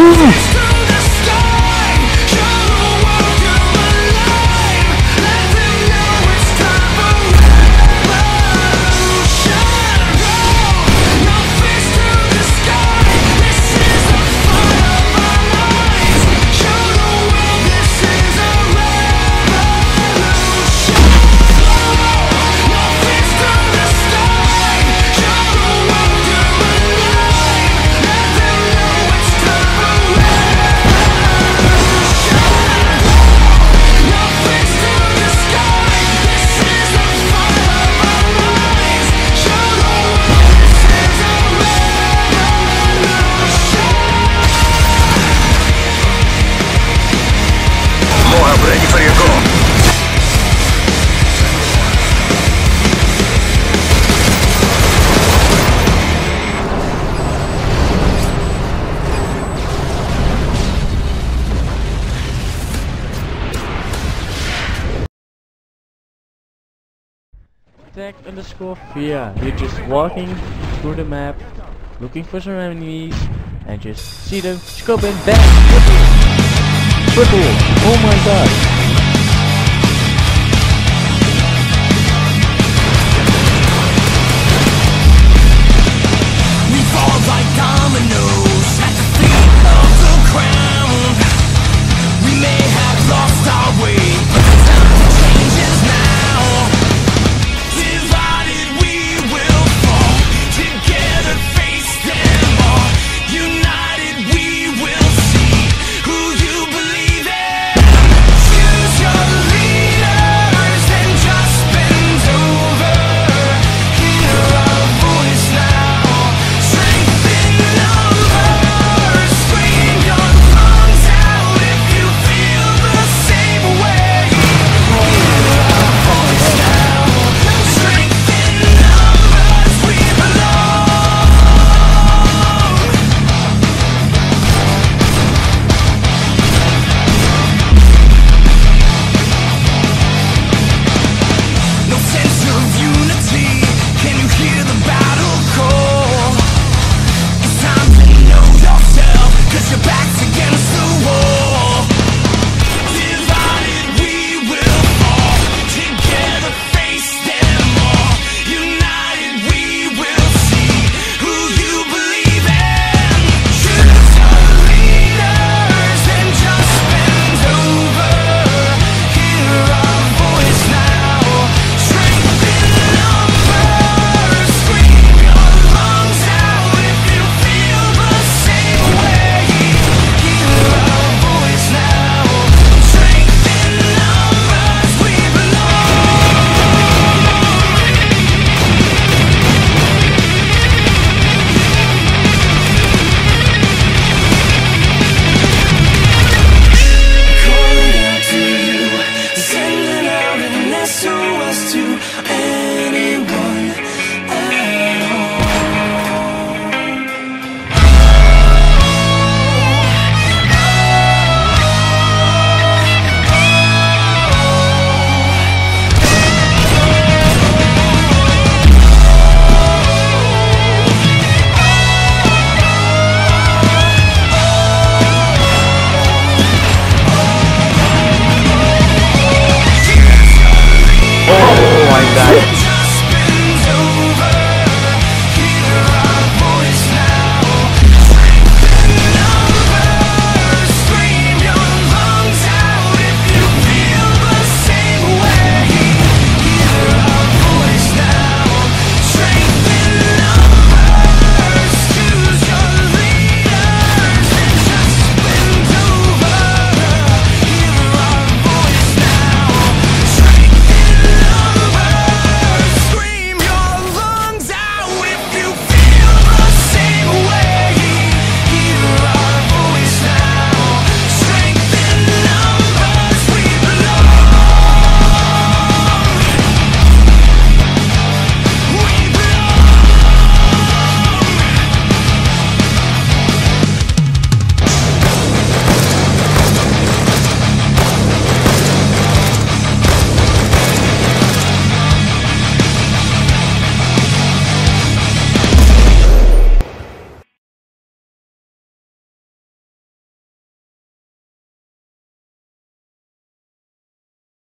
Oh! Tech_fear. You're just walking through the map, looking for some enemies, and just see them scoping back. Triple! Oh my god!